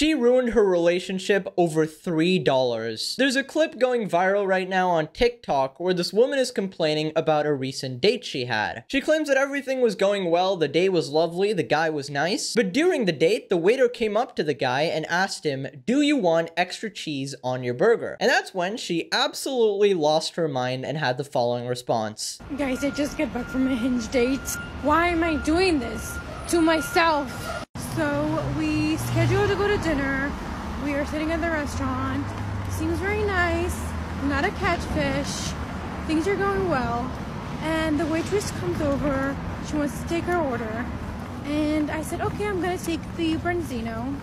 She ruined her relationship over $3. There's a clip going viral right now on TikTok where this woman is complaining about a recent date she had. She claims that everything was going well, the day was lovely, the guy was nice, but during the date, the waiter came up to the guy and asked him, "Do you want extra cheese on your burger?" And that's when she absolutely lost her mind and had the following response. Guys, I just got back from a Hinge date. Why am I doing this to myself? So we scheduled to go to dinner. We are sitting at the restaurant. Seems very nice. Not a catfish. Things are going well. And the waitress comes over. She wants to take her order. And I said, okay, I'm going to take the branzino.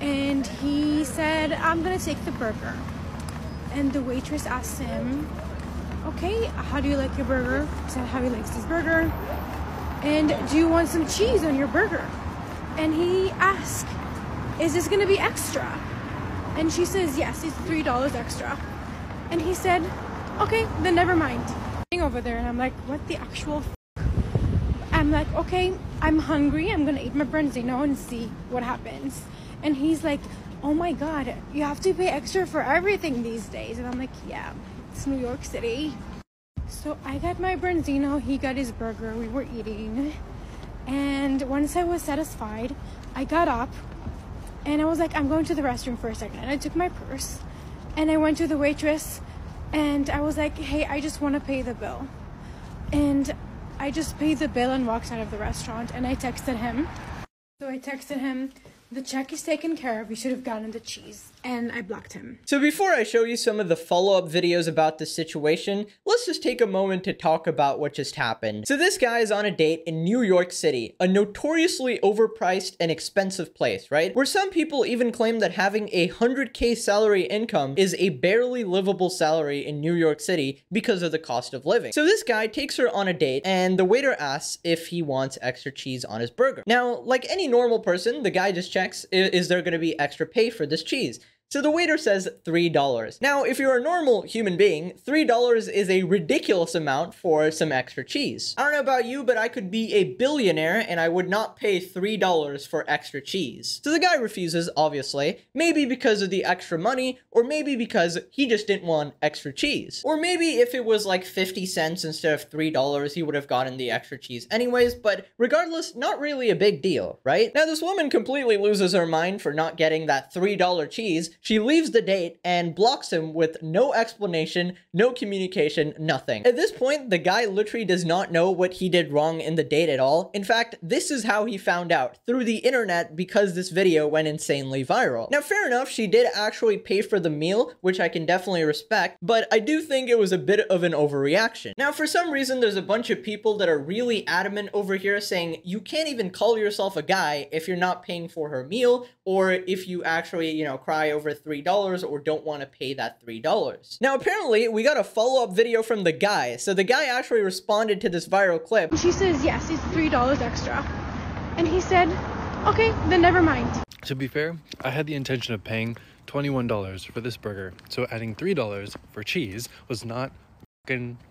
And he said, I'm going to take the burger. And the waitress asked him, okay, how do you like your burger? He said how he likes his burger. And do you want some cheese on your burger? And he asked, is this going to be extra? And she says, yes, it's $3 extra. And he said, okay, then never mind. Over there, and I'm like, what the actual f? I'm like, okay, I'm hungry. I'm going to eat my branzino and see what happens. And he's like, oh my God, you have to pay extra for everything these days. And I'm like, yeah, it's New York City. So I got my branzino, he got his burger, we were eating. And once I was satisfied, I got up and I was like, I'm going to the restroom for a second. And I took my purse and I went to the waitress and I was like, hey, I just want to pay the bill. And I just paid the bill and walked out of the restaurant and I texted him. So I texted him, the check is taken care of, you should have gotten the cheese. And I blocked him. So before I show you some of the follow-up videos about this situation, let's just take a moment to talk about what just happened. So this guy is on a date in New York City, a notoriously overpriced and expensive place, right? Where some people even claim that having a 100K salary income is a barely livable salary in New York City because of the cost of living. So this guy takes her on a date and the waiter asks if he wants extra cheese on his burger. Now, like any normal person, the guy just checks, is there going to be extra pay for this cheese? So the waiter says $3. Now, if you're a normal human being, $3 is a ridiculous amount for some extra cheese. I don't know about you, but I could be a billionaire and I would not pay $3 for extra cheese. So the guy refuses, obviously, maybe because of the extra money, or maybe because he just didn't want extra cheese. Or maybe if it was like 50 cents instead of $3, he would have gotten the extra cheese anyways, but regardless, not really a big deal, right? Now, this woman completely loses her mind for not getting that $3 cheese. She leaves the date and blocks him with no explanation, no communication, nothing. At this point, the guy literally does not know what he did wrong in the date at all. In fact, this is how he found out, through the internet, because this video went insanely viral. Now, fair enough, she did actually pay for the meal, which I can definitely respect, but I do think it was a bit of an overreaction. Now, for some reason, there's a bunch of people that are really adamant over here saying, you can't even call yourself a guy if you're not paying for her meal, or if you actually, you know, cry over $3 or don't want to pay that $3. Now, apparently, we got a follow-up video from the guy. So the guy actually responded to this viral clip. She says, yes, it's $3 extra. And he said, okay, then never mind. To be fair, I had the intention of paying $21 for this burger. So adding $3 for cheese was not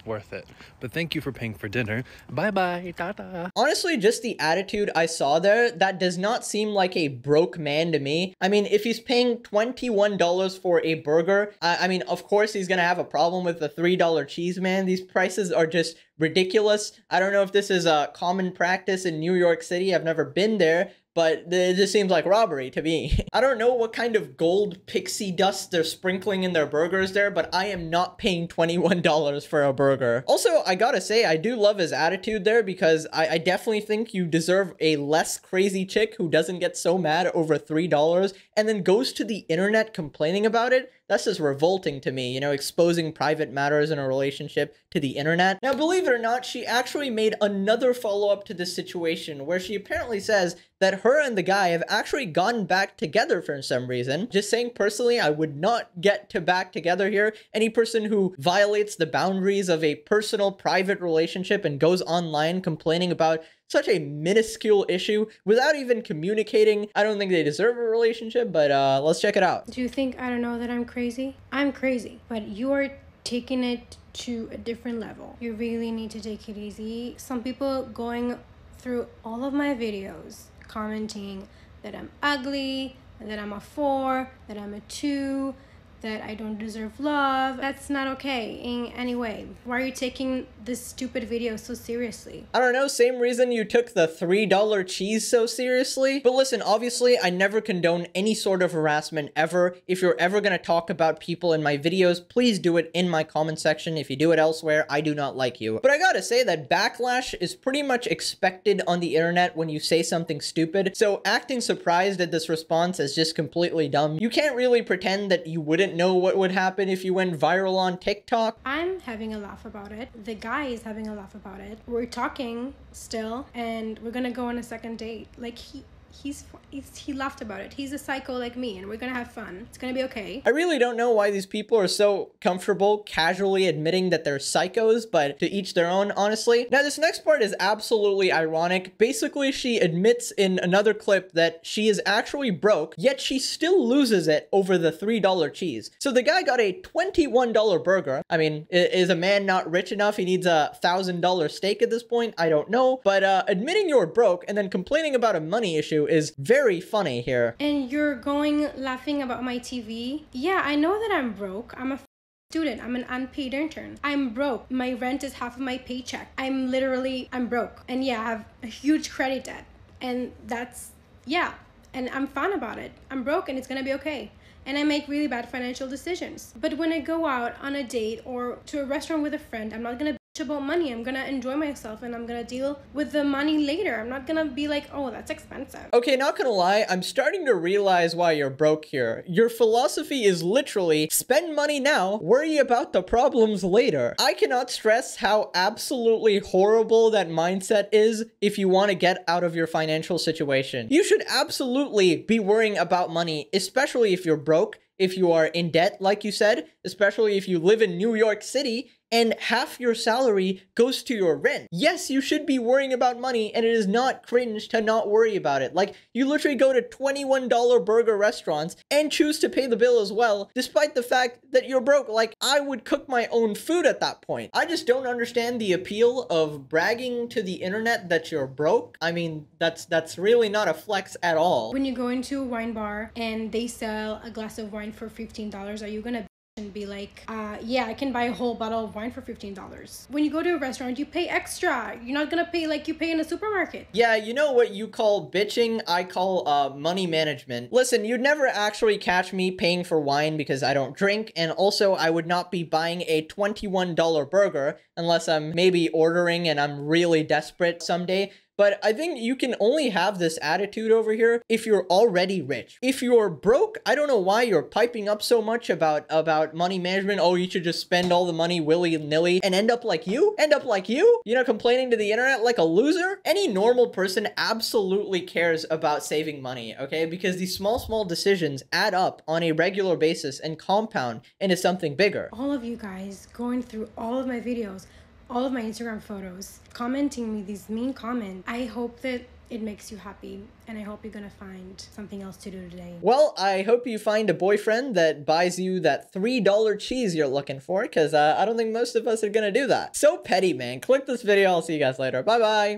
worth it, but thank you for paying for dinner. Bye bye, tata. Honestly, just the attitude I saw there, that does not seem like a broke man to me. I mean, if he's paying $21 for a burger, I mean, of course he's gonna have a problem with the $3 cheese, man. These prices are just ridiculous. I don't know if this is a common practice in New York City. I've never been there, but it just seems like robbery to me. I don't know what kind of gold pixie dust they're sprinkling in their burgers there, but I am not paying $21 for a burger. Also, I gotta say, I do love his attitude there, because I definitely think you deserve a less crazy chick who doesn't get so mad over $3 and then goes to the internet complaining about it. That's just revolting to me, you know, exposing private matters in a relationship to the internet. Now, believe it or not, she actually made another follow-up to this situation where she apparently says that her and the guy have actually gotten back together for some reason. Just saying, personally, I would not get to back together here. Any person who violates the boundaries of a personal, private relationship and goes online complaining about such a minuscule issue without even communicating, I don't think they deserve a relationship, but let's check it out. Do you think I don't know that I'm crazy? I'm crazy, but you are taking it to a different level. You really need to take it easy. Some people going through all of my videos commenting that I'm ugly, and that I'm a 4, that I'm a 2, that I don't deserve love. That's not okay in any way. Why are you taking this stupid video so seriously? I don't know, same reason you took the $3 cheese so seriously. But listen, obviously I never condone any sort of harassment ever. If you're ever gonna talk about people in my videos, please do it in my comment section. If you do it elsewhere, I do not like you. But I gotta say that backlash is pretty much expected on the internet when you say something stupid. So acting surprised at this response is just completely dumb. You can't really pretend that you wouldn't know what would happen if you went viral on TikTok. I'm having a laugh about it. The guy is having a laugh about it. We're talking still, and we're gonna go on a second date. Like he laughed about it. He's a psycho like me, and we're gonna have fun. It's gonna be okay. I really don't know why these people are so comfortable casually admitting that they're psychos, but to each their own, honestly. Now, this next part is absolutely ironic. Basically, she admits in another clip that she is actually broke, yet she still loses it over the $3 cheese. So the guy got a $21 burger. I mean, is a man not rich enough? He needs a $1,000 steak at this point? I don't know. But admitting you're broke and then complaining about a money issue is very funny here. And you're going laughing about my TV? Yeah, I know that I'm broke. I'm a student. I'm an unpaid intern. I'm broke. My rent is half of my paycheck. I'm broke. And yeah, I have a huge credit debt. And that's, yeah. And I'm fine about it. I'm broke and it's gonna be okay. And I make really bad financial decisions. But when I go out on a date or to a restaurant with a friend, I'm not gonna about money. I'm gonna enjoy myself and I'm gonna deal with the money later. I'm not gonna be like, oh, that's expensive. Okay, not gonna lie, I'm starting to realize why you're broke here. Your philosophy is literally spend money now, worry about the problems later. I cannot stress how absolutely horrible that mindset is if you want to get out of your financial situation. You should absolutely be worrying about money, especially if you're broke, if you are in debt, like you said, especially if you live in New York City and half your salary goes to your rent. Yes, you should be worrying about money, and it is not cringe to not worry about it. Like, you literally go to $21 burger restaurants and choose to pay the bill as well, despite the fact that you're broke. Like, I would cook my own food at that point. I just don't understand the appeal of bragging to the internet that you're broke. I mean, that's really not a flex at all. When you go into a wine bar and they sell a glass of wine for $15, are you gonna and be like, yeah, I can buy a whole bottle of wine for $15. When you go to a restaurant, you pay extra. You're not gonna pay like you pay in a supermarket. Yeah, you know what you call bitching? I call money management. Listen, you'd never actually catch me paying for wine because I don't drink, and also I would not be buying a $21 burger unless I'm maybe ordering and I'm really desperate someday. But I think you can only have this attitude over here if you're already rich. If you're broke, I don't know why you're piping up so much about money management. Oh, you should just spend all the money willy-nilly and end up like you? You know, complaining to the internet like a loser? Any normal person absolutely cares about saving money, okay? Because these small decisions add up on a regular basis and compound into something bigger. All of you guys going through all of my videos, all of my Instagram photos, commenting me these mean comments. I hope that it makes you happy, and I hope you're gonna find something else to do today. Well, I hope you find a boyfriend that buys you that $3 cheese you're looking for, because I don't think most of us are gonna do that. So petty, man. Click this video. I'll see you guys later. Bye-bye.